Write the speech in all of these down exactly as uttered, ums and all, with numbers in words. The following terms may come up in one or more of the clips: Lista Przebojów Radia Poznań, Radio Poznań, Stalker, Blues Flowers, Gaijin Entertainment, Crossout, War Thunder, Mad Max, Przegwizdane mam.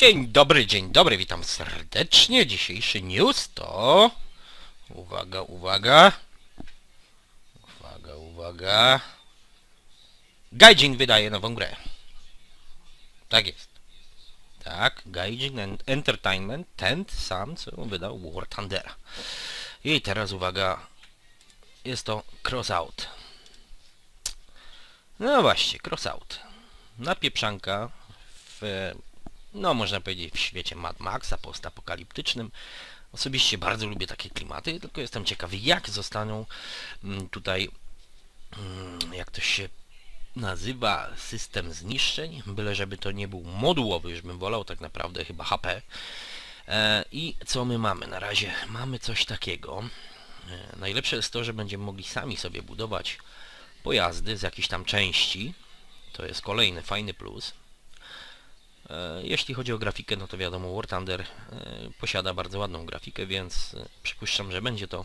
Dzień dobry, dzień dobry, witam serdecznie. Dzisiejszy news to... Uwaga, uwaga. Uwaga, uwaga. Gaijin wydaje nową grę. Tak jest. Tak, Gaijin Entertainment, ten sam, co wydał War Thundera. I teraz uwaga, jest to Crossout. No właśnie, Crossout. Napieprzanka w... no można powiedzieć w świecie Mad Maxa postapokaliptycznym. Osobiście bardzo lubię takie klimaty, tylko jestem ciekawy, jak zostaną tutaj, jak to się nazywa, system zniszczeń, byle żeby to nie był modułowy, już bym wolał tak naprawdę chyba H P. I co my mamy? Na razie mamy coś takiego. Najlepsze jest to, że będziemy mogli sami sobie budować pojazdy z jakichś tam części. To jest kolejny fajny plus. Jeśli chodzi o grafikę, no to wiadomo, War Thunder posiada bardzo ładną grafikę, więc przypuszczam, że będzie to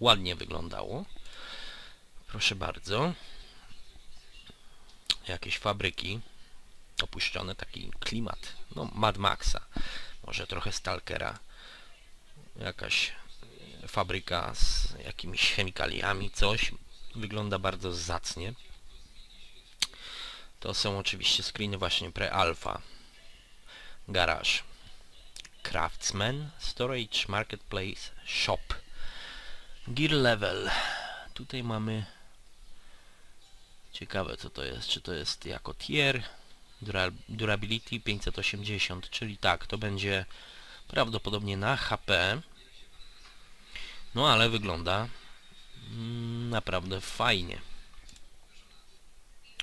ładnie wyglądało. Proszę bardzo. Jakieś fabryki opuszczone, taki klimat, no Mad Maxa, może trochę Stalkera, jakaś fabryka z jakimiś chemikaliami, coś, wygląda bardzo zacnie. To są oczywiście screeny właśnie pre-alpha. Garaż. Craftsman, Storage, Marketplace, Shop. Gear Level. Tutaj mamy... Ciekawe co to jest. Czy to jest jako tier? Dura durability pięćset osiemdziesiąt, czyli tak, to będzie prawdopodobnie na H P. No ale wygląda mm, naprawdę fajnie.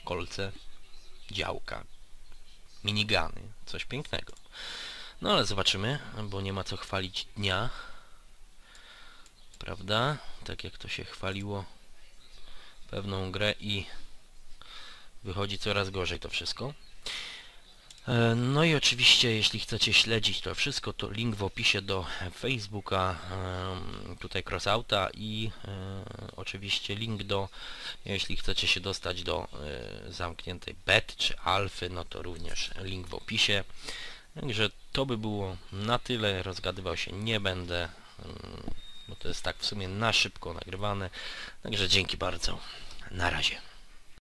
Kolce, działka, minigany, coś pięknego. No ale zobaczymy, bo nie ma co chwalić dnia, prawda? Tak jak to się chwaliło pewną grę i wychodzi coraz gorzej to wszystko. No i oczywiście, jeśli chcecie śledzić to wszystko, to link w opisie do Facebooka, tutaj Crossouta i oczywiście link do, jeśli chcecie się dostać do zamkniętej bet czy alfy, no to również link w opisie. Także to by było na tyle, rozgadywał się nie będę, bo to jest tak w sumie na szybko nagrywane. Także dzięki bardzo, na razie.